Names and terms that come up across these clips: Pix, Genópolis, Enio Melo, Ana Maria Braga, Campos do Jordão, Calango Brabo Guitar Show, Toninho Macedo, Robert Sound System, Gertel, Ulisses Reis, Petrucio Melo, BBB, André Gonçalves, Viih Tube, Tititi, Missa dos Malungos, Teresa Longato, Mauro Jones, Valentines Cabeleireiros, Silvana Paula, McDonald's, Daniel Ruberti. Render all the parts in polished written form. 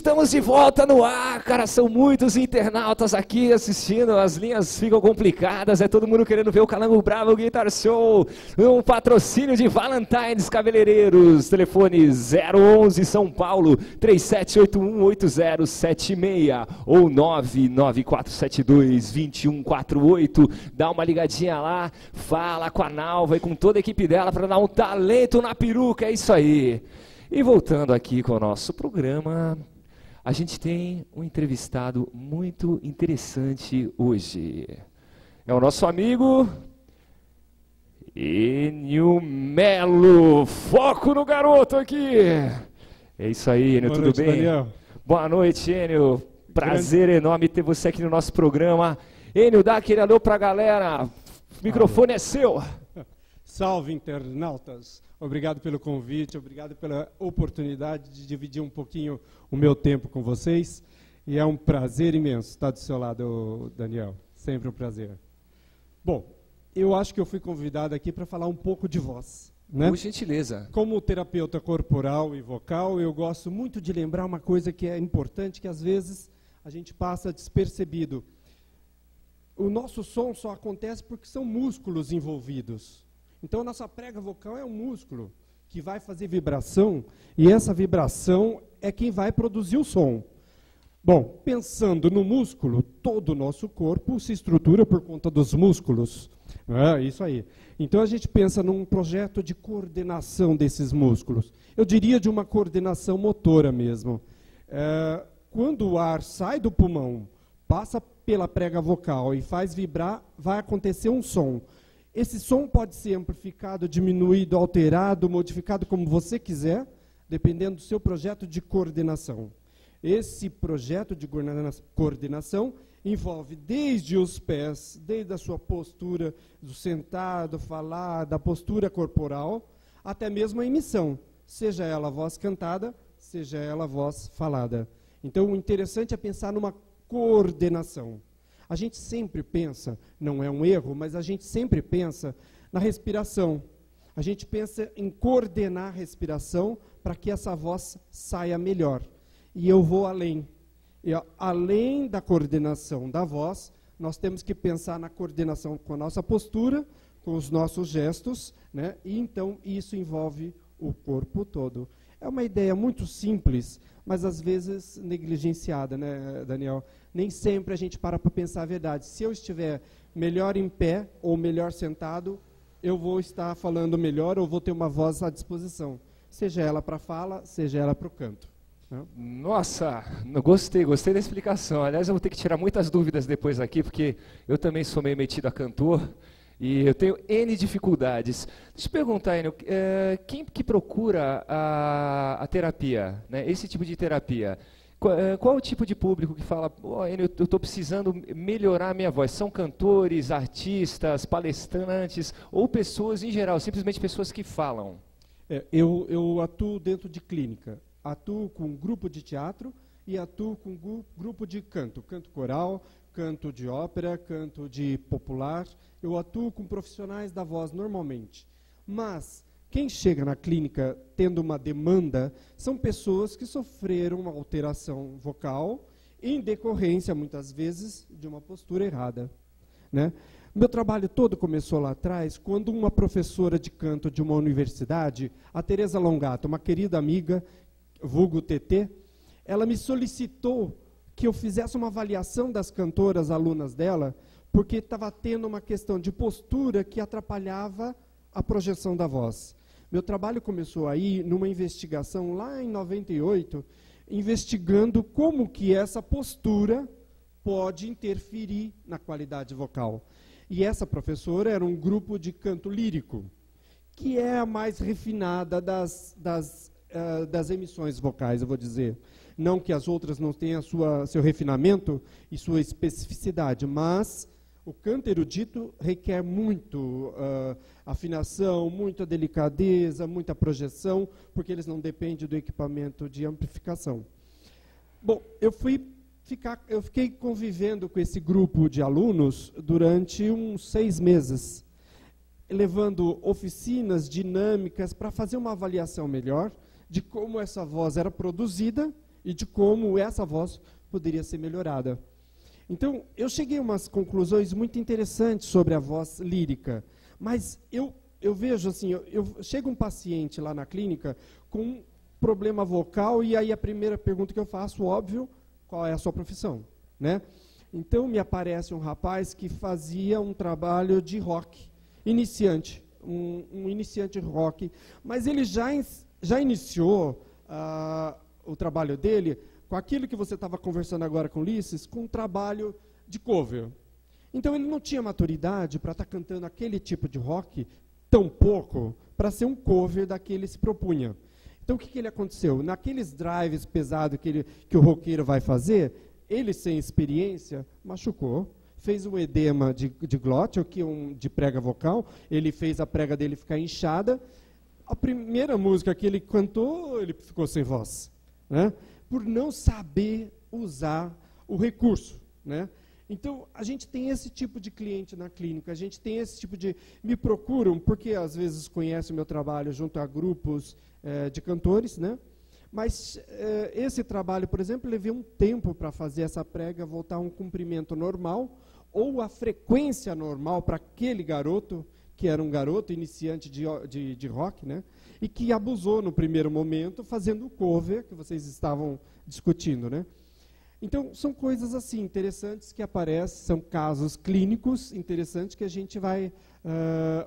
Estamos de volta no ar, cara, são muitos internautas aqui assistindo, as linhas ficam complicadas, é todo mundo querendo ver o Calango Brabo Guitar Show, um patrocínio de Valentines Cabeleireiros, telefone 011 São Paulo, 37818076 ou 994722148, dá uma ligadinha lá, fala com a Nalva e com toda a equipe dela para dar um talento na peruca, é isso aí. E voltando aqui com o nosso programa, a gente tem um entrevistado muito interessante hoje. É o nosso amigo Enio Melo. Foco no garoto aqui. É isso aí, Enio, tudo bem? Daniel. Boa noite, Enio. Prazer enorme ter você aqui no nosso programa. Enio, dá aquele alô pra galera. O microfone é seu. Salve, internautas. Obrigado pelo convite, obrigado pela oportunidade de dividir um pouquinho o meu tempo com vocês. E é um prazer imenso estar do seu lado, Daniel. Sempre um prazer. Bom, eu acho que eu fui convidado aqui para falar um pouco de voz, né? Por gentileza. Como terapeuta corporal e vocal, eu gosto muito de lembrar uma coisa que é importante, que às vezes a gente passa despercebido. O nosso som só acontece porque são músculos envolvidos. Então, a nossa prega vocal é um músculo que vai fazer vibração, e essa vibração é quem vai produzir o som. Bom, pensando no músculo, todo o nosso corpo se estrutura por conta dos músculos. É isso aí. Então, a gente pensa num projeto de coordenação desses músculos. Eu diria de uma coordenação motora mesmo. É, quando o ar sai do pulmão, passa pela prega vocal e faz vibrar, vai acontecer um som. Esse som pode ser amplificado, diminuído, alterado, modificado como você quiser, dependendo do seu projeto de coordenação. Esse projeto de coordenação envolve desde os pés, desde a sua postura, do sentado, falar, da postura corporal, até mesmo a emissão, seja ela a voz cantada, seja ela a voz falada. Então, o interessante é pensar numa coordenação. A gente sempre pensa, não é um erro, mas a gente sempre pensa na respiração. A gente pensa em coordenar a respiração para que essa voz saia melhor. E eu vou além. Além da coordenação da voz, nós temos que pensar na coordenação com a nossa postura, com os nossos gestos, né? E então isso envolve o corpo todo. É uma ideia muito simples, mas às vezes negligenciada, né, Daniel? Nem sempre a gente para pensar a verdade. Se eu estiver melhor em pé ou melhor sentado, eu vou estar falando melhor ou vou ter uma voz à disposição. Seja ela para fala, seja ela para o canto. Nossa, gostei da explicação. Aliás, eu vou ter que tirar muitas dúvidas depois aqui, porque eu também sou meio metido a cantor. E eu tenho N dificuldades. Deixa eu perguntar, Enio, quem que procura a terapia, né, esse tipo de terapia? Qual o tipo de público que fala, oh, Enio, eu estou precisando melhorar a minha voz? São cantores, artistas, palestrantes, ou pessoas em geral, simplesmente pessoas que falam? É, eu atuo dentro de clínica, atuo com um grupo de teatro e atuo com um grupo de canto, canto coral, canto de ópera, canto de popular. Eu atuo com profissionais da voz normalmente. Mas quem chega na clínica tendo uma demanda são pessoas que sofreram uma alteração vocal em decorrência, muitas vezes, de uma postura errada, né? Meu trabalho todo começou lá atrás, quando uma professora de canto de uma universidade, a Teresa Longato, uma querida amiga, vulgo TT, ela me solicitou que eu fizesse uma avaliação das cantoras, alunas dela, porque estava tendo uma questão de postura que atrapalhava a projeção da voz. Meu trabalho começou aí, numa investigação lá em 98, investigando como que essa postura pode interferir na qualidade vocal. E essa professora era um grupo de canto lírico, que é a mais refinada das emissões vocais, eu vou dizer. Não que as outras não tenham seu refinamento e sua especificidade, mas o canto erudito requer muito afinação, muita delicadeza, muita projeção, porque eles não dependem do equipamento de amplificação. Bom, eu fiquei convivendo com esse grupo de alunos durante uns 6 meses, levando oficinas dinâmicas para fazer uma avaliação melhor de como essa voz era produzida e de como essa voz poderia ser melhorada. Então, eu cheguei a umas conclusões muito interessantes sobre a voz lírica, mas eu vejo assim, chega um paciente lá na clínica com um problema vocal, e aí a primeira pergunta que eu faço, óbvio, qual é a sua profissão, né? Então, me aparece um rapaz que fazia um trabalho de rock, iniciante, um iniciante rock, mas ele já iniciou o trabalho dele com aquilo que você estava conversando agora com o Ulisses, com um trabalho de cover. Então, ele não tinha maturidade para estar cantando aquele tipo de rock, tão pouco, para ser um cover daquele que se propunha. Então, o que ele aconteceu? Naqueles drives pesados que o roqueiro vai fazer, ele, sem experiência, machucou, fez um edema de glote, ou que de prega vocal, ele fez a prega dele ficar inchada. A primeira música que ele cantou, ele ficou sem voz, né? Por não saber usar o recurso, né? Então, a gente tem esse tipo de cliente na clínica, a gente tem esse tipo de... Me procuram, porque às vezes conhecem o meu trabalho junto a grupos de cantores, né? Mas esse trabalho, por exemplo, levei um tempo para fazer essa prega, voltar a um comprimento normal, ou a frequência normal para aquele garoto, que era um garoto iniciante de rock, né? E que abusou no primeiro momento, fazendo o cover que vocês estavam discutindo, né? Então, são coisas assim interessantes que aparecem, são casos clínicos interessantes que a gente vai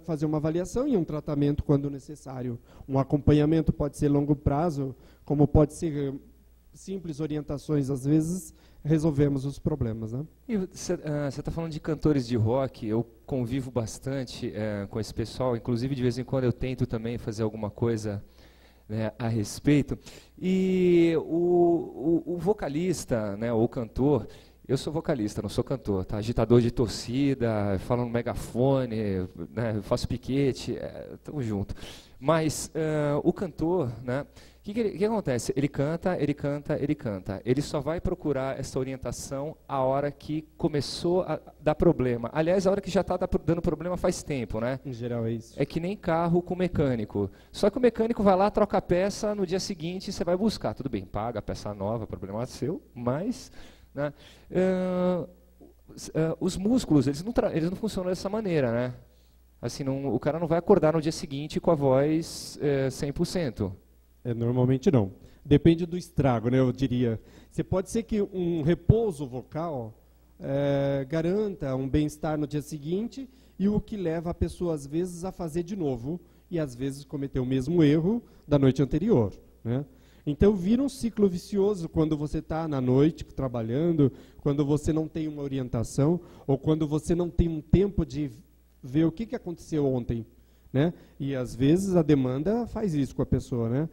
fazer uma avaliação e um tratamento quando necessário. Um acompanhamento pode ser longo prazo, como pode ser simples orientações, às vezes resolvemos os problemas, né? Você está falando de cantores de rock, eu convivo bastante com esse pessoal, inclusive de vez em quando eu tento também fazer alguma coisa, né, a respeito. E o vocalista, né, ou cantor, eu sou vocalista, não sou cantor, tá? Agitador de torcida, falo no megafone, né, faço piquete, tamo junto. Mas o cantor, né? O que acontece? Ele canta, ele canta, ele canta. Ele só vai procurar essa orientação a hora que começou a dar problema. Aliás, a hora que já está dando problema faz tempo, né? Em geral é isso. É que nem carro com mecânico. Só que o mecânico vai lá, troca a peça, no dia seguinte você vai buscar. Tudo bem, paga a peça nova, problema seu, mas... Né? Os músculos, eles não funcionam dessa maneira, né? Assim, o cara não vai acordar no dia seguinte com a voz 100%. Normalmente não. Depende do estrago, né, eu diria. Você pode ser que um repouso vocal garanta um bem-estar no dia seguinte, e o que leva a pessoa, às vezes, a fazer de novo, e às vezes cometer o mesmo erro da noite anterior, né? Então, vira um ciclo vicioso quando você está na noite trabalhando, quando você não tem uma orientação, ou quando você não tem um tempo de ver o que aconteceu ontem, né? E, às vezes, a demanda faz isso com a pessoa, né?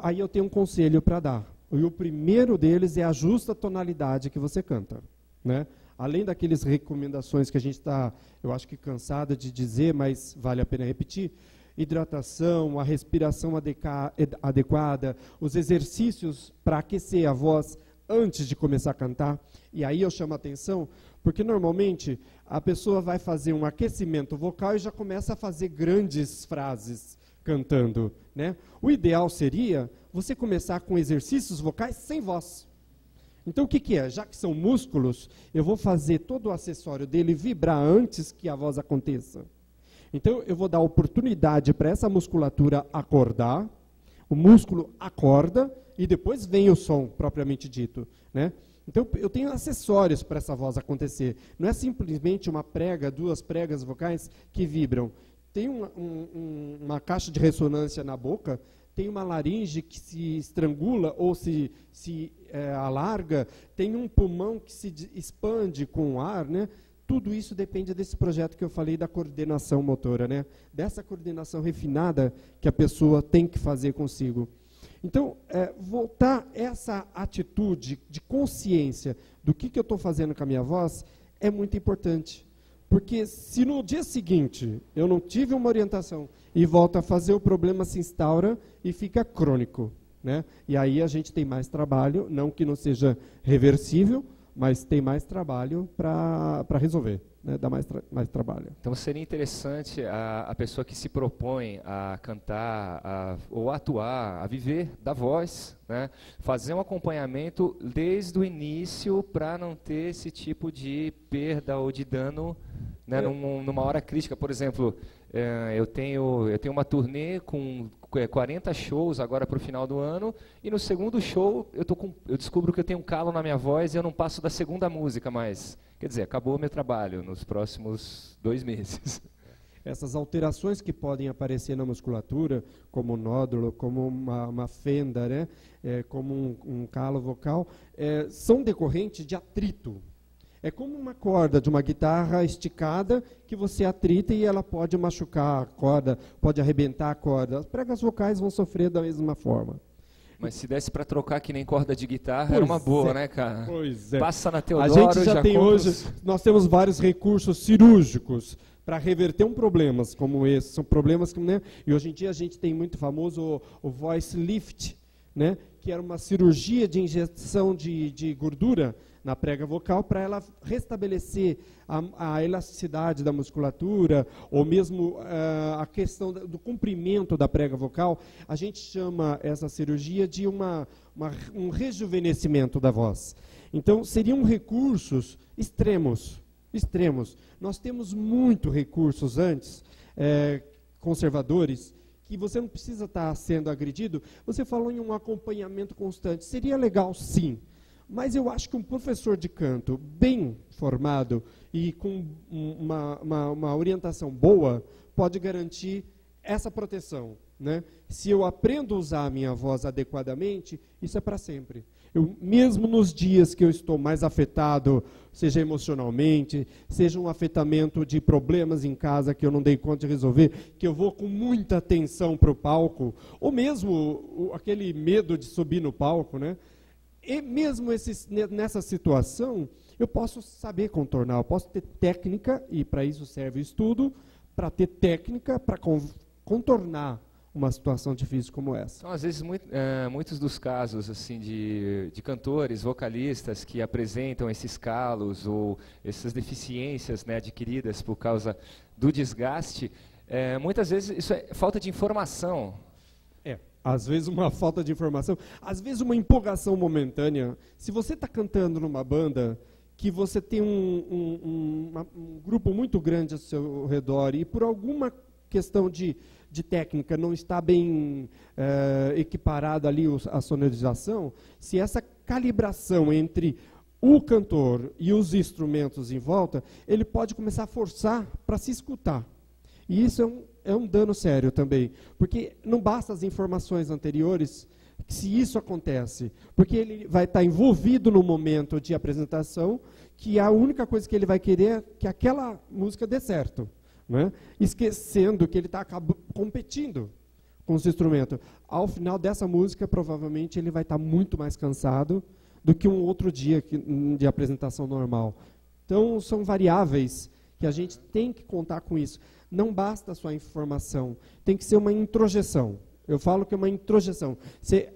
Aí eu tenho um conselho para dar. E o primeiro deles é ajusta a tonalidade que você canta, né? Além daquelas recomendações que a gente está, eu acho que cansada de dizer, mas vale a pena repetir, hidratação, a respiração adequada, os exercícios para aquecer a voz antes de começar a cantar. E aí eu chamo a atenção, porque normalmente a pessoa vai fazer um aquecimento vocal e já começa a fazer grandes frases cantando, né? O ideal seria você começar com exercícios vocais sem voz. Então o que é? Já que são músculos, eu vou fazer todo o acessório dele vibrar antes que a voz aconteça. Então eu vou dar oportunidade para essa musculatura acordar, o músculo acorda e depois vem o som propriamente dito, né? Então, eu tenho acessórios para essa voz acontecer. Não é simplesmente uma prega, duas pregas vocais que vibram. Tem uma caixa de ressonância na boca, tem uma laringe que se estrangula ou se alarga, tem um pulmão que se expande com o ar, né? Tudo isso depende desse projeto que eu falei da coordenação motora, né? Dessa coordenação refinada que a pessoa tem que fazer consigo. Então, voltar essa atitude de consciência do que eu estou fazendo com a minha voz é muito importante. Porque se no dia seguinte eu não tive uma orientação e volto a fazer, o problema se instaura e fica crônico, né? E aí a gente tem mais trabalho, não que não seja reversível, mas tem mais trabalho para resolver, né? Dá mais trabalho. Então seria interessante a pessoa que se propõe a cantar ou atuar, a viver da voz, né? Fazer um acompanhamento desde o início para não ter esse tipo de perda ou de dano, né? Numa hora crítica, por exemplo, eu tenho uma turnê com 40 shows agora para o final do ano, e no segundo show eu descubro que eu tenho um calo na minha voz e eu não passo da segunda música mais. Quer dizer, acabou o meu trabalho nos próximos 2 meses. Essas alterações que podem aparecer na musculatura, como um nódulo, como uma fenda, né? Como um calo vocal, são decorrentes de atrito. É como uma corda de uma guitarra esticada que você atrita e ela pode machucar a corda, pode arrebentar a corda. As pregas vocais vão sofrer da mesma forma. Mas se desse para trocar que nem corda de guitarra, era uma boa, né, cara? Pois é. Passa na Teodoro, a gente já tem hoje, nós temos vários recursos cirúrgicos para reverter problemas como esse. São problemas que, né, e hoje em dia a gente tem muito famoso o voice lift, né, que era uma cirurgia de injeção de gordura na prega vocal para ela restabelecer a elasticidade da musculatura, ou mesmo a questão do comprimento da prega vocal. A gente chama essa cirurgia de um rejuvenescimento da voz. Então, seriam recursos extremos, extremos. Nós temos muito recursos antes, conservadores, que você não precisa estar sendo agredido. Você falou em um acompanhamento constante. Seria legal, sim. Mas eu acho que um professor de canto bem formado e com uma orientação boa pode garantir essa proteção, né? Se eu aprendo a usar a minha voz adequadamente, isso é para sempre. Mesmo nos dias que eu estou mais afetado, seja emocionalmente, seja um afetamento de problemas em casa que eu não dei conta de resolver, que eu vou com muita atenção para o palco, ou mesmo aquele medo de subir no palco, né? E mesmo nessa situação, eu posso saber contornar, eu posso ter técnica, e para isso serve o estudo, para ter técnica para contornar uma situação difícil como essa. Então, às vezes, muitos dos casos assim, de cantores, vocalistas que apresentam esses calos ou essas deficiências, né, adquiridas por causa do desgaste, muitas vezes isso é falta de informação. Às vezes uma falta de informação, às vezes uma empolgação momentânea. Se você está cantando numa banda que você tem um grupo muito grande ao seu redor e por alguma questão de técnica não está bem equiparado ali a sonorização, se essa calibração entre o cantor e os instrumentos em volta, ele pode começar a forçar para se escutar. E isso é um dano sério também, porque não basta as informações anteriores se isso acontece, porque ele vai estar envolvido no momento de apresentação, que a única coisa que ele vai querer é que aquela música dê certo, né? Esquecendo que ele está competindo com esse instrumento. Ao final dessa música, provavelmente, ele vai estar muito mais cansado do que um outro dia de apresentação normal. Então, são variáveis que a gente tem que contar com isso. Não basta só a informação, tem que ser uma introjeção. Eu falo que é uma introjeção. Você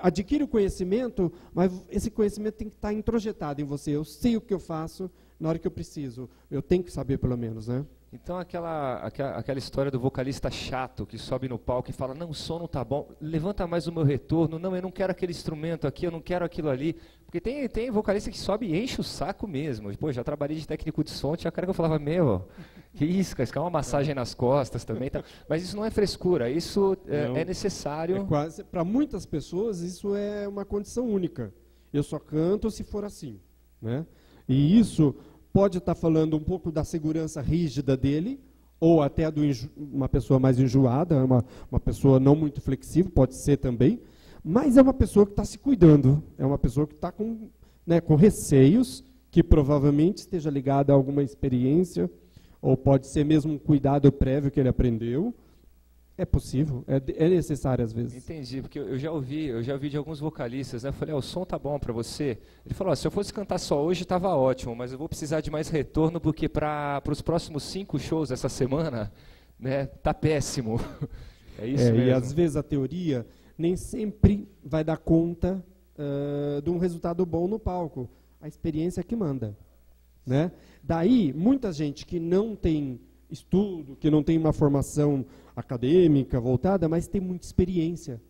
adquire o conhecimento, mas esse conhecimento tem que estar introjetado em você. Eu sei o que eu faço na hora que eu preciso. Eu tenho que saber, pelo menos, né? Então, aquela história do vocalista chato que sobe no palco e fala, não, o som não está bom, levanta mais o meu retorno, não, eu não quero aquele instrumento aqui, eu não quero aquilo ali. Porque tem vocalista que sobe e enche o saco mesmo. Pô, já trabalhei de técnico de som, tinha cara que eu falava, meu, que isso, cara, uma massagem nas costas também. Tá. Mas isso não é frescura, isso é necessário. Para muitas pessoas, isso é uma condição única. Eu só canto se for assim, né? E isso pode estar falando um pouco da segurança rígida dele, ou até de uma pessoa mais enjoada, uma pessoa não muito flexível, pode ser também, mas é uma pessoa que está se cuidando, é uma pessoa que está com receios, que provavelmente esteja ligada a alguma experiência, ou pode ser mesmo um cuidado prévio que ele aprendeu. É possível, é necessário às vezes. Entendi, porque eu já ouvi de alguns vocalistas, né? Eu falei, o som tá bom para você? Ele falou, se eu fosse cantar só hoje tava ótimo, mas eu vou precisar de mais retorno porque para os próximos 5 shows essa semana, né, tá péssimo. É isso mesmo. E às vezes a teoria nem sempre vai dar conta de um resultado bom no palco. a experiência que manda. Né? Daí, muita gente que não tem estudo, que não tem uma formação acadêmica voltada, mas tem muita experiência.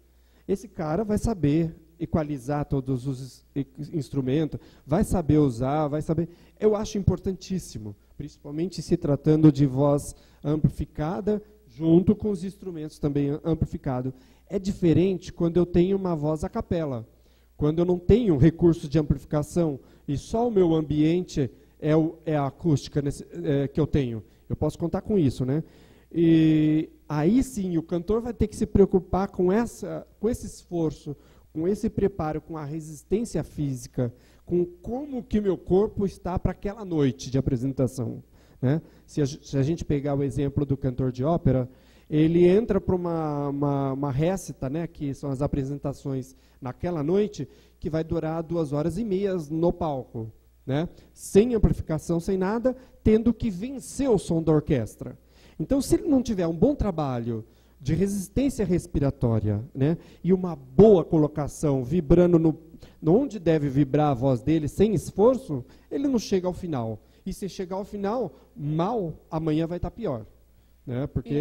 Esse cara vai saber equalizar todos os instrumentos, vai saber usar, vai saber... Eu acho importantíssimo, principalmente se tratando de voz amplificada, junto com os instrumentos também amplificados. É diferente quando eu tenho uma voz a capela, quando eu não tenho recurso de amplificação e só o meu ambiente é a acústica que eu tenho. Eu posso contar com isso, né? E aí sim, o cantor vai ter que se preocupar com esse esforço, com esse preparo, com a resistência física, com como que meu corpo está para aquela noite de apresentação. Né? Se a gente pegar o exemplo do cantor de ópera, ele entra para uma récita, né, que são as apresentações naquela noite, que vai durar 2 horas e meia no palco, né, sem amplificação, sem nada, tendo que vencer o som da orquestra. Então, se ele não tiver um bom trabalho de resistência respiratória, né, e uma boa colocação, vibrando no onde deve vibrar a voz dele, sem esforço, ele não chega ao final. E se chegar ao final, mal, amanhã vai estar pior. Né? Porque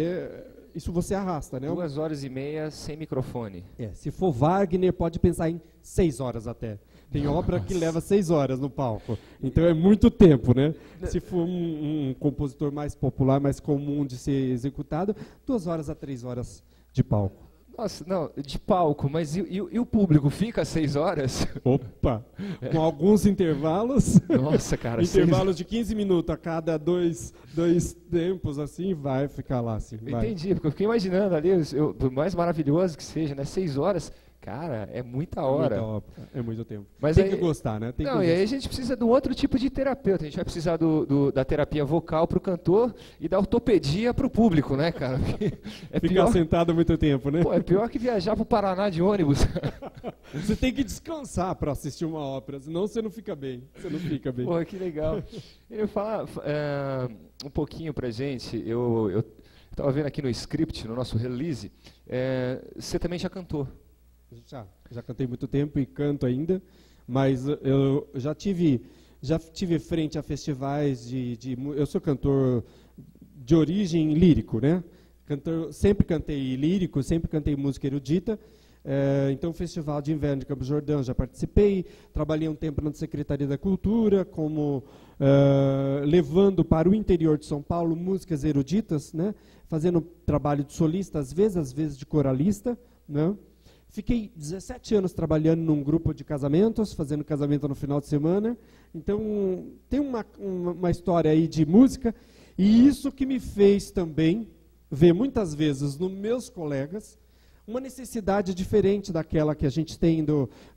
isso você arrasta, né? 2 horas e meia sem microfone. É, se for Wagner, pode pensar em 6 horas até. Tem ópera que leva 6 horas no palco. Então é muito tempo, né? Se for um compositor mais popular, mais comum de ser executado, 2 horas a 3 horas de palco. Nossa, não, de palco, mas e o público fica às 6 horas? Opa, com alguns intervalos. Nossa, cara. Intervalos de 15 minutos a cada dois tempos, assim, vai ficar lá. Assim, vai. Entendi, porque eu fiquei imaginando ali, por mais maravilhoso que seja, né, 6 horas, cara, é muita hora. É muita ópera, é muito tempo. Mas tem aí, que gostar, né? Tem não, que e aí a gente precisa de um outro tipo de terapeuta. A gente vai precisar da terapia vocal para o cantor e da ortopedia para o público, né, cara? É ficar pior... sentado muito tempo, né? Pô, é pior que viajar para o Paraná de ônibus. Você tem que descansar para assistir uma ópera, senão você não fica bem. Você não fica bem. Pô, que legal. Eu falar um pouquinho para gente. Eu estava vendo aqui no script, no nosso release, você também já cantou. Já cantei muito tempo e canto ainda, mas eu já tive frente a festivais de... Eu sou cantor de origem lírico, né? Cantor, sempre cantei lírico, sempre cantei música erudita. Então, Festival de Inverno de Campos do Jordão, já participei. Trabalhei um tempo na Secretaria da Cultura, como levando para o interior de São Paulo músicas eruditas, né? Fazendo trabalho de solista, às vezes de coralista, né? Fiquei 17 anos trabalhando num grupo de casamentos, fazendo casamento no final de semana. Então, tem uma história aí de música. E isso que me fez também ver muitas vezes nos meus colegas uma necessidade diferente daquela que a gente tem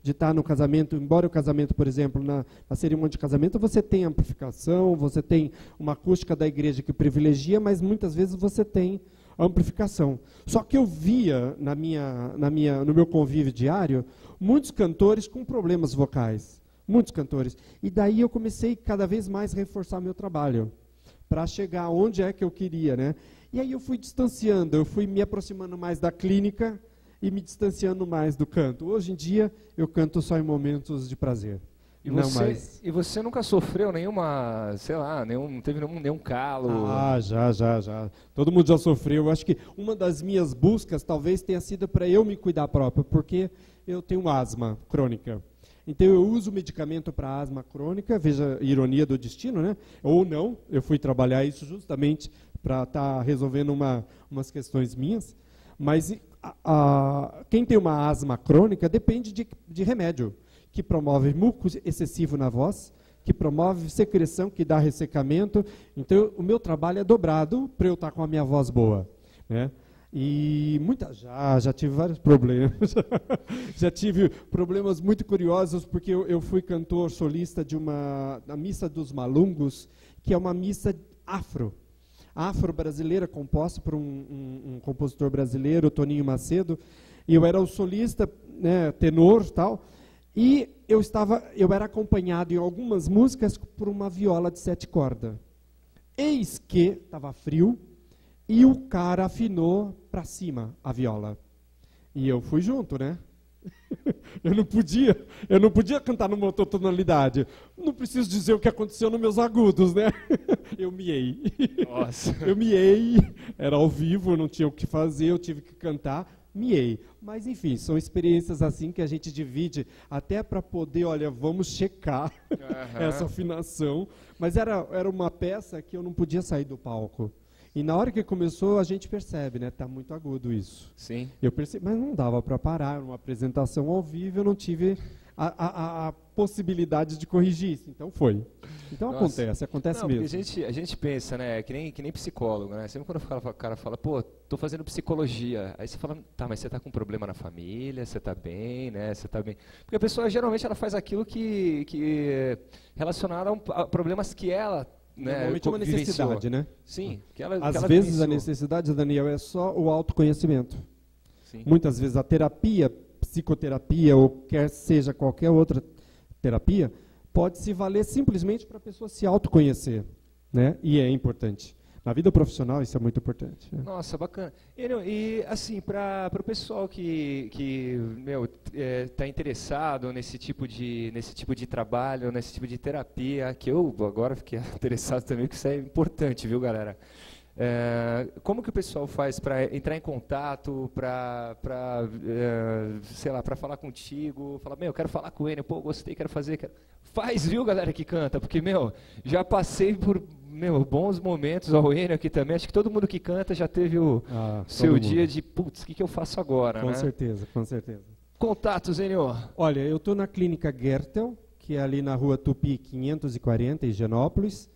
de estar no casamento. Embora o casamento, por exemplo, na cerimônia de casamento, você tem amplificação, você tem uma acústica da igreja que privilegia, mas muitas vezes você tem... amplificação. Só que eu via no meu convívio diário muitos cantores com problemas vocais, muitos cantores. E daí eu comecei cada vez mais a reforçar meu trabalho para chegar onde é que eu queria, né? E aí eu fui distanciando, eu fui me aproximando mais da clínica e me distanciando mais do canto. Hoje em dia eu canto só em momentos de prazer. E você nunca sofreu nenhuma, sei lá, teve nenhum calo? Ah, já. Todo mundo já sofreu. Eu acho que uma das minhas buscas talvez tenha sido para eu me cuidar próprio, porque eu tenho asma crônica. Então eu uso medicamento para asma crônica, veja a ironia do destino, né? Ou não, eu fui trabalhar isso justamente para estar resolvendo umas questões minhas. Mas quem tem uma asma crônica depende de remédio, que promove muco excessivo na voz, que promove secreção, que dá ressecamento. Então, o meu trabalho é dobrado para eu estar com a minha voz boa, né? E já tive vários problemas. Já tive problemas muito curiosos, porque eu fui cantor solista da Missa dos Malungos, que é uma missa afro-brasileira, composta por um compositor brasileiro, Toninho Macedo. E eu era o solista, né, tenor e tal. E eu era acompanhado em algumas músicas por uma viola de 7 cordas. Eis que estava frio e o cara afinou para cima a viola. E eu fui junto, né? Eu não podia cantar numa outra tonalidade. Não preciso dizer o que aconteceu nos meus agudos, né? Eu miei. Nossa. Eu miei, era ao vivo, não tinha o que fazer, eu tive que cantar, miei. Mas, enfim, são experiências assim que a gente divide até para poder, olha, vamos checar essa afinação. Mas era uma peça que eu não podia sair do palco. E na hora que começou, a gente percebe, né? Tá muito agudo isso. Sim. Eu percebi, mas não dava para parar. Uma apresentação ao vivo, eu não tive a possibilidade de corrigir isso. Então foi. Então nossa, acontece não, mesmo. A gente pensa, né? Que nem psicólogo, né? Sempre quando o cara fala, pô, tô fazendo psicologia. Aí você fala, tá, mas você tá com problema na família, você tá bem, né? Você tá bem. Porque a pessoa geralmente ela faz aquilo que relacionado a problemas que ela. Normalmente é uma necessidade, né? Sim. Às vezes a necessidade, Daniel, é só o autoconhecimento. Sim. Muitas vezes a terapia, psicoterapia ou quer seja qualquer outra terapia, pode se valer simplesmente para a pessoa se autoconhecer, né? E é importante. Na vida profissional isso é muito importante. Né? Nossa, bacana. E assim, para o pessoal que está interessado nesse tipo de trabalho, nesse tipo de terapia, que eu agora fiquei interessado também, que isso é importante, viu, galera? Como que o pessoal faz para entrar em contato, para falar contigo, falar, eu quero falar com ele, pô, gostei, quero fazer, Faz, viu, galera que canta, porque, já passei por... bons momentos ao Enio aqui também. Acho que todo mundo que canta já teve o seu dia de, putz, o que eu faço agora, né? Com certeza, com certeza. Contatos, Enio. Olha, eu estou na Clínica Gertel, que é ali na rua Tupi 540, em Genópolis.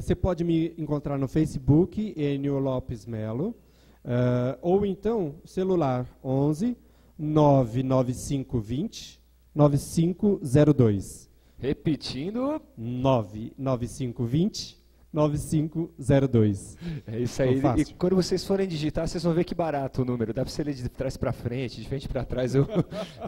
Você pode me encontrar no Facebook, Enio Lopes Melo, ou então, celular 11 99520 9502. Repetindo, 99520-9502. É isso aí. E quando vocês forem digitar, vocês vão ver que barato o número. Dá para você ler de trás para frente, de frente para trás. Eu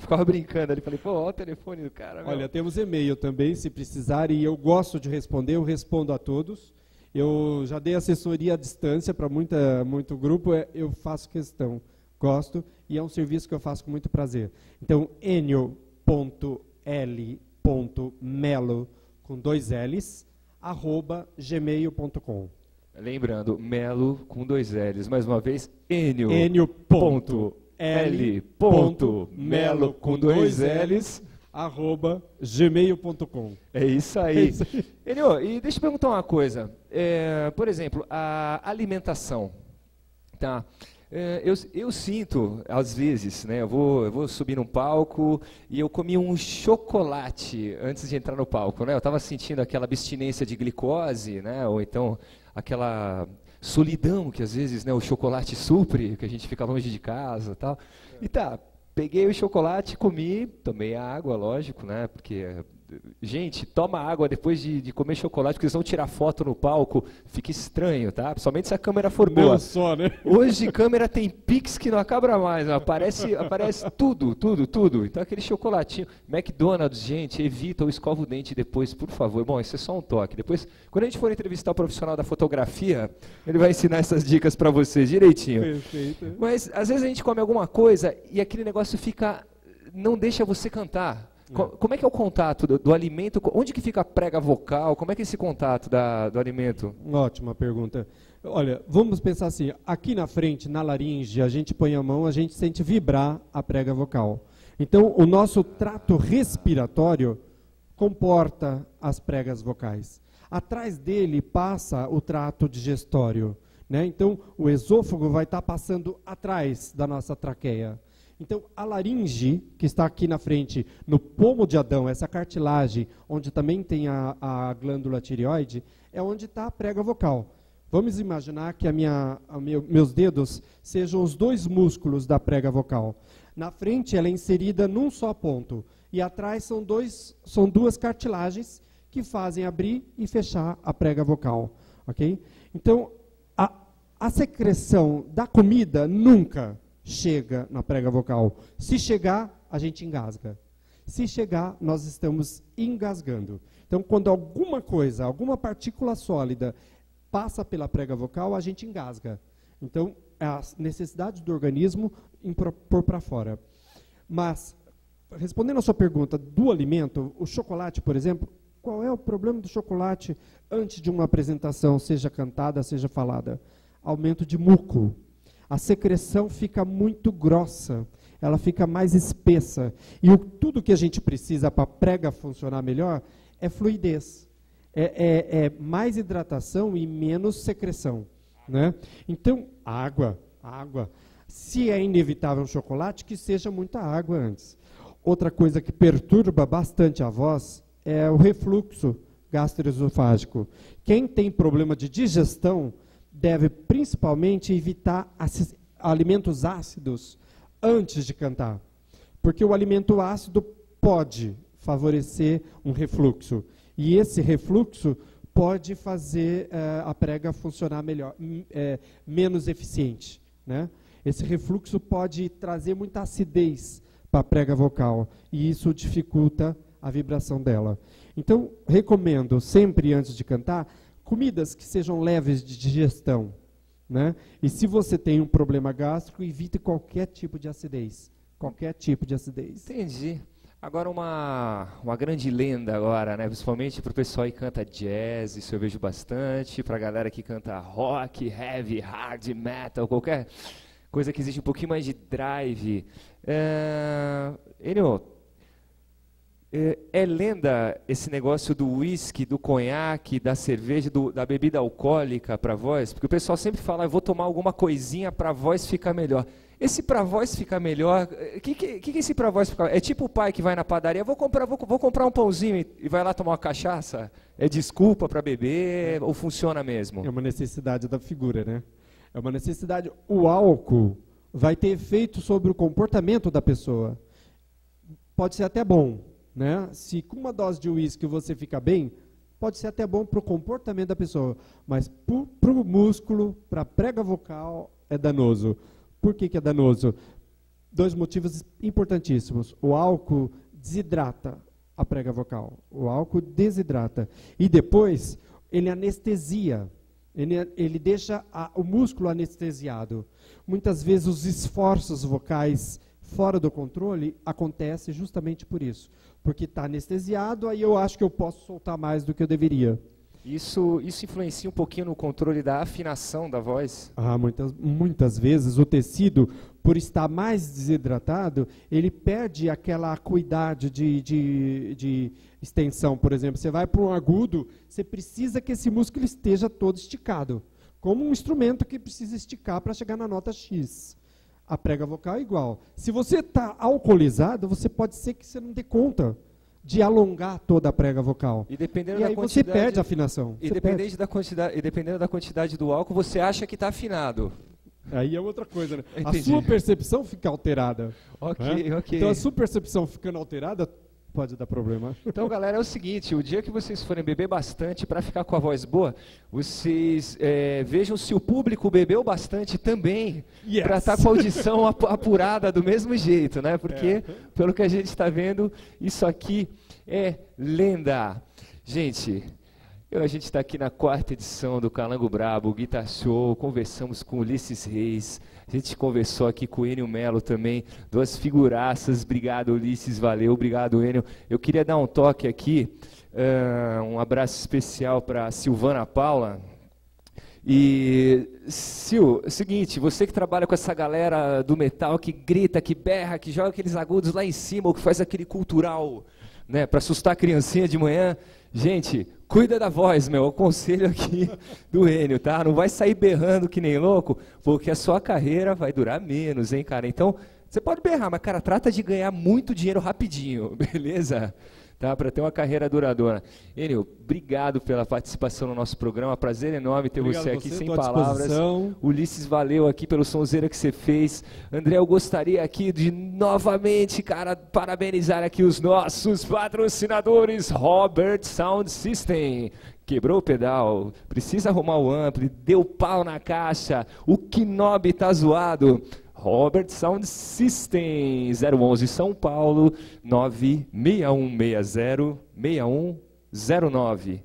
ficava brincando ali, falei, pô, olha o telefone do cara. Olha, temos e-mail também, se precisarem. E eu gosto de responder, eu respondo a todos. Eu já dei assessoria à distância para muito grupo, eu faço questão. Gosto, e é um serviço que eu faço com muito prazer. Então, enio.l.melo, com 2 L's, @gmail.com. Lembrando, Melo com 2 L's. Mais uma vez, Enio.L.Melo com 2 L's, @gmail.com. É isso aí. Enio, e deixa eu perguntar uma coisa. Por exemplo, a alimentação. Tá? Eu sinto, às vezes, né, eu vou subir num palco e eu comi um chocolate antes de entrar no palco, né? Eu estava sentindo aquela abstinência de glicose, né? Ou então aquela solidão que às vezes, né, o chocolate supre, que a gente fica longe de casa, tal. E tá, peguei o chocolate, comi, tomei a água, lógico, né? Porque gente, toma água depois de comer chocolate, porque eles vão tirar foto no palco, fica estranho, tá? Principalmente se a câmera for boa. Só, né? Hoje câmera tem pix que não acaba mais, né? Aparece tudo. Então aquele chocolatinho, McDonald's, gente, evita ou escova o dente depois, por favor. Bom, isso é só um toque. Depois, quando a gente for entrevistar o profissional da fotografia, ele vai ensinar essas dicas pra vocês direitinho. Perfeito. Mas às vezes a gente come alguma coisa e aquele negócio fica, não deixa você cantar. Como é que é o contato do alimento? Onde que fica a prega vocal? Como é que é esse contato do alimento? Ótima pergunta. Olha, vamos pensar assim, aqui na frente, na laringe, a gente põe a mão, a gente sente vibrar a prega vocal. Então, o nosso trato respiratório comporta as pregas vocais. Atrás dele passa o trato digestório, né? Então, o esôfago vai estar passando atrás da nossa traqueia. Então, a laringe, que está aqui na frente, no pomo de Adão, essa cartilagem, onde também tem a glândula tireoide, é onde está a prega vocal. Vamos imaginar que meus dedos sejam os 2 músculos da prega vocal. Na frente, ela é inserida num só ponto. E atrás são 2 cartilagens que fazem abrir e fechar a prega vocal. Okay? Então, a secreção da comida nunca chega na prega vocal. Se chegar, a gente engasga. Se chegar, nós estamos engasgando. Então, quando alguma coisa, alguma partícula sólida passa pela prega vocal, a gente engasga. Então, é a necessidade do organismo impor para fora. Mas, respondendo a sua pergunta do alimento, o chocolate, por exemplo, qual é o problema do chocolate antes de uma apresentação, seja cantada, seja falada? Aumento de muco. A secreção fica muito grossa, ela fica mais espessa. E tudo que a gente precisa para a prega funcionar melhor é fluidez. É mais hidratação e menos secreção, né? Então, água. Se é inevitável um chocolate, que seja muita água antes. Outra coisa que perturba bastante a voz é o refluxo gastroesofágico. Quem tem problema de digestão deve principalmente evitar alimentos ácidos antes de cantar, porque o alimento ácido pode favorecer um refluxo. E esse refluxo pode fazer a prega funcionar melhor, menos eficiente, né? Esse refluxo pode trazer muita acidez para a prega vocal, e isso dificulta a vibração dela. Então, recomendo sempre, antes de cantar, comidas que sejam leves de digestão, né? E se você tem um problema gástrico, evite qualquer tipo de acidez. Qualquer tipo de acidez. Entendi. Agora uma grande lenda agora, né? Principalmente para o pessoal que canta jazz, isso eu vejo bastante, para a galera que canta rock, heavy, hard metal, qualquer coisa que exige um pouquinho mais de drive. Enio, é lenda esse negócio do whisky, do conhaque, da cerveja, da bebida alcoólica para voz? Porque o pessoal sempre fala, eu vou tomar alguma coisinha para a voz ficar melhor. Esse pra voz ficar melhor, o que é esse pra voz ficar melhor? É tipo o pai que vai na padaria, vou comprar um pãozinho e vai lá tomar uma cachaça? É desculpa para beber ou funciona mesmo? É uma necessidade da figura, né? É uma necessidade. O álcool vai ter efeito sobre o comportamento da pessoa. Pode ser até bom, né? Se com uma dose de uísque você fica bem, pode ser até bom para o comportamento da pessoa, mas para o músculo, para a prega vocal, é danoso. Por que que é danoso? Dois motivos importantíssimos. O álcool desidrata a prega vocal. O álcool desidrata. E depois, ele anestesia. Ele deixa o músculo anestesiado. Muitas vezes os esforços vocais fora do controle acontecem justamente por isso. Porque está anestesiado, aí eu acho que eu posso soltar mais do que eu deveria. Isso influencia um pouquinho no controle da afinação da voz? Ah, muitas vezes o tecido, por estar mais desidratado, ele perde aquela acuidade de extensão, por exemplo. Você vai para um agudo, você precisa que esse músculo esteja todo esticado, como um instrumento que precisa esticar para chegar na nota X. A prega vocal é igual. Se você está alcoolizado, você pode ser que você não dê conta de alongar toda a prega vocal. E dependendo da quantidade, você perde a afinação. Dependendo da quantidade do álcool, você acha que está afinado. Aí é outra coisa, né? A sua percepção fica alterada. Ok, né? Ok. Então a sua percepção ficando alterada pode dar problema. Então, galera, é o seguinte, o dia que vocês forem beber bastante para ficar com a voz boa, vocês vejam se o público bebeu bastante também, para estar com a audição apurada do mesmo jeito, né? Porque, pelo que a gente está vendo, isso aqui é lenda. Gente, a gente está aqui na 4ª edição do Calango Brabo Guitar Show, conversamos com Ulisses Reis, a gente conversou aqui com o Enio Melo também, duas figuraças. Obrigado, Ulisses, valeu, obrigado, Enio. Eu queria dar um toque aqui, um abraço especial para Silvana Paula. E, Sil, é o seguinte, você que trabalha com essa galera do metal, que grita, que berra, que joga aqueles agudos lá em cima, ou que faz aquele cultural, né, para assustar a criancinha de manhã, gente, cuida da voz, meu, o conselho aqui do Enio, tá? Não vai sair berrando que nem louco, porque a sua carreira vai durar menos, hein, cara? Então, você pode berrar, mas, cara, trata de ganhar muito dinheiro rapidinho, beleza? Tá? Para ter uma carreira duradoura. Enio, obrigado pela participação no nosso programa, prazer enorme ter você aqui, sem palavras. Ulisses, valeu aqui pelo sonzeira que você fez. André, eu gostaria aqui de novamente, cara, parabenizar aqui os nossos patrocinadores, Robert Sound System. Quebrou o pedal, precisa arrumar o ampli, deu pau na caixa, o Knob tá zoado. Robert Sound System, 011 São Paulo, 96160-6109.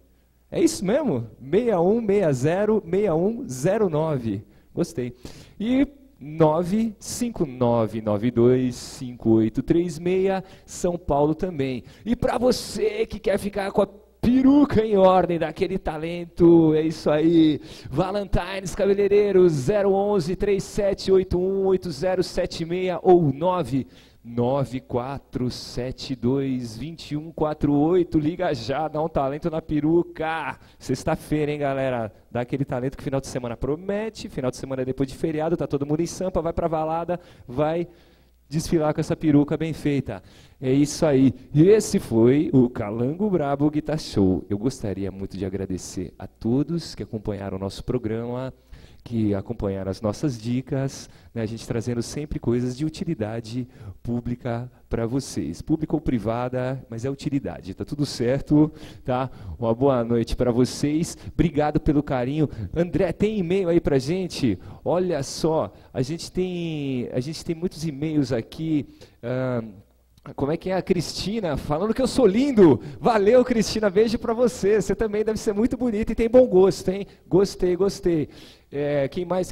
É isso mesmo? 6160-6109. Gostei. E 959925836, São Paulo também. E para você que quer ficar com a peruca em ordem, daquele talento, é isso aí. Valentines Cabeleireiros, 011-3781-8076 ou 99472-2148. Liga já, dá um talento na peruca. Sexta-feira, hein, galera? Dá aquele talento que final de semana promete. Final de semana depois de feriado, tá todo mundo em sampa, vai pra balada, vai desfilar com essa peruca bem feita. É isso aí. E esse foi o Calango Brabo Guitar Show. Eu gostaria muito de agradecer a todos que acompanharam o nosso programa, que acompanharam as nossas dicas, né, a gente trazendo sempre coisas de utilidade pública para vocês. Pública ou privada, mas é utilidade. Tá tudo certo, tá? Uma boa noite para vocês. Obrigado pelo carinho. André, tem e-mail aí pra gente? Olha só, a gente tem muitos e-mails aqui. Como é que é? A Cristina falando que eu sou lindo. Valeu, Cristina, beijo pra você. Você também deve ser muito bonita e tem bom gosto, hein? Gostei, gostei. É, quem mais?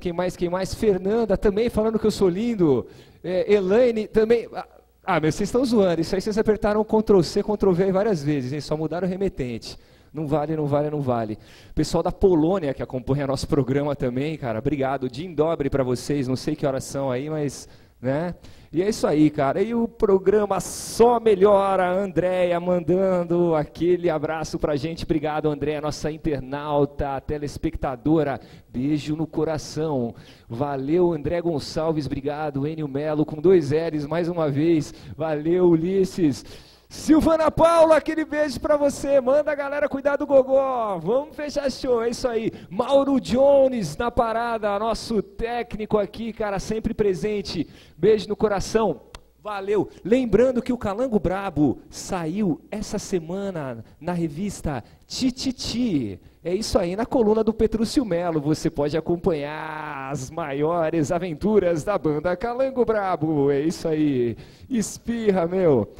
Fernanda também falando que eu sou lindo. É, Elaine também. Ah, mas vocês estão zoando. Isso aí vocês apertaram Ctrl+C, Ctrl+V várias vezes, hein? Só mudaram o remetente. Não vale, não vale, não vale. Pessoal da Polônia que acompanha nosso programa também, cara. Obrigado. Dia em dobre pra vocês. Não sei que horas são aí, mas, né? E é isso aí, cara. E o programa só melhora. Andréia mandando aquele abraço pra gente. Obrigado, Andréia, nossa internauta, telespectadora. Beijo no coração. Valeu, André Gonçalves. Obrigado, Enio Melo, com 2 L's, mais uma vez. Valeu, Ulisses. Silvana Paula, aquele beijo pra você, manda a galera cuidar do gogó, vamos fechar show, é isso aí. Mauro Jones na parada, nosso técnico aqui, cara, sempre presente, beijo no coração, valeu. Lembrando que o Calango Brabo saiu essa semana na revista Tititi. É isso aí, na coluna do Petrucio Melo, você pode acompanhar as maiores aventuras da banda Calango Brabo, é isso aí, espirra, meu.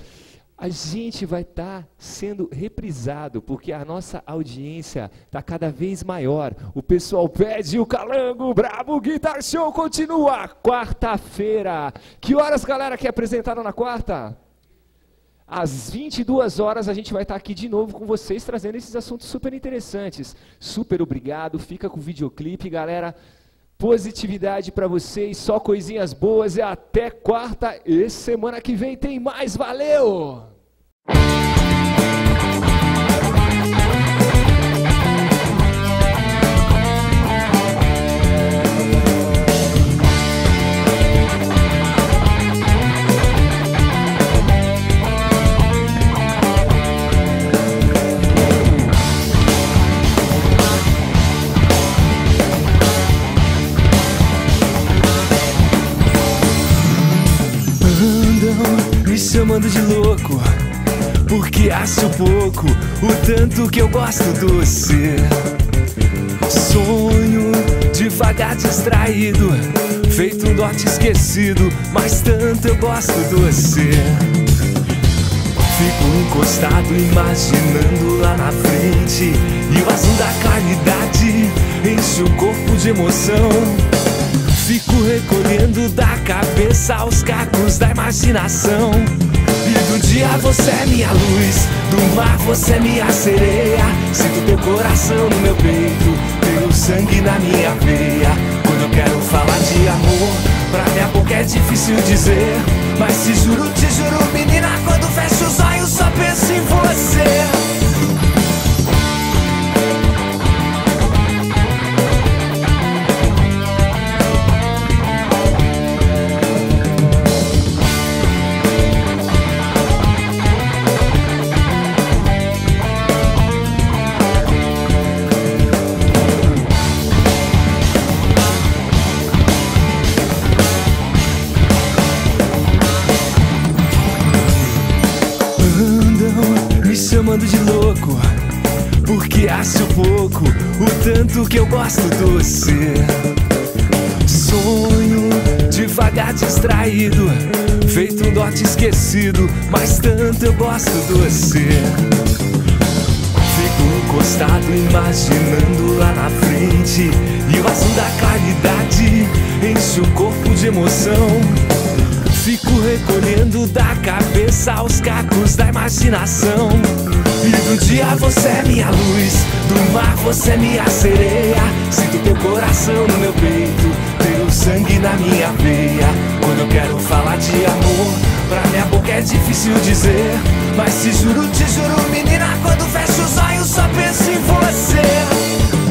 A gente vai estar sendo reprisado, porque a nossa audiência está cada vez maior. O pessoal pede, o Calango Brabo Guitar Show continua quarta-feira. Que horas, galera, que apresentaram na quarta? Às 22 horas a gente vai estar aqui de novo com vocês, trazendo esses assuntos super interessantes. Super obrigado, fica com o videoclipe, galera. Positividade para vocês, só coisinhas boas, e até quarta e semana que vem tem mais, valeu! Me chamando de louco, porque acho pouco o tanto que eu gosto de você. Sonho devagar distraído, feito um dote esquecido, mas tanto eu gosto de você. Fico encostado imaginando lá na frente, e o azul da claridade enche o corpo de emoção. Fico recolhendo da cabeça aos cacos da imaginação. E do dia você é minha luz, do mar você é minha sereia. Sinto teu coração no meu peito, teu sangue na minha veia. Quando eu quero falar de amor, pra minha boca é difícil dizer, mas te juro, menina, quando fecho os olhos só penso em você. Chamando de louco, porque acho pouco o tanto que eu gosto de você. Sonho devagar distraído, feito um dote esquecido, mas tanto eu gosto de você. Fico encostado imaginando lá na frente, e o azul da claridade enche o corpo de de emoção. Fico recolhendo da cabeça os cacos da imaginação. E do dia você é minha luz, do mar você é minha sereia. Sinto teu coração no meu peito, teu sangue na minha veia. Quando eu quero falar de amor, pra minha boca é difícil dizer. Mas te juro, menina, quando fecho os olhos só penso em você.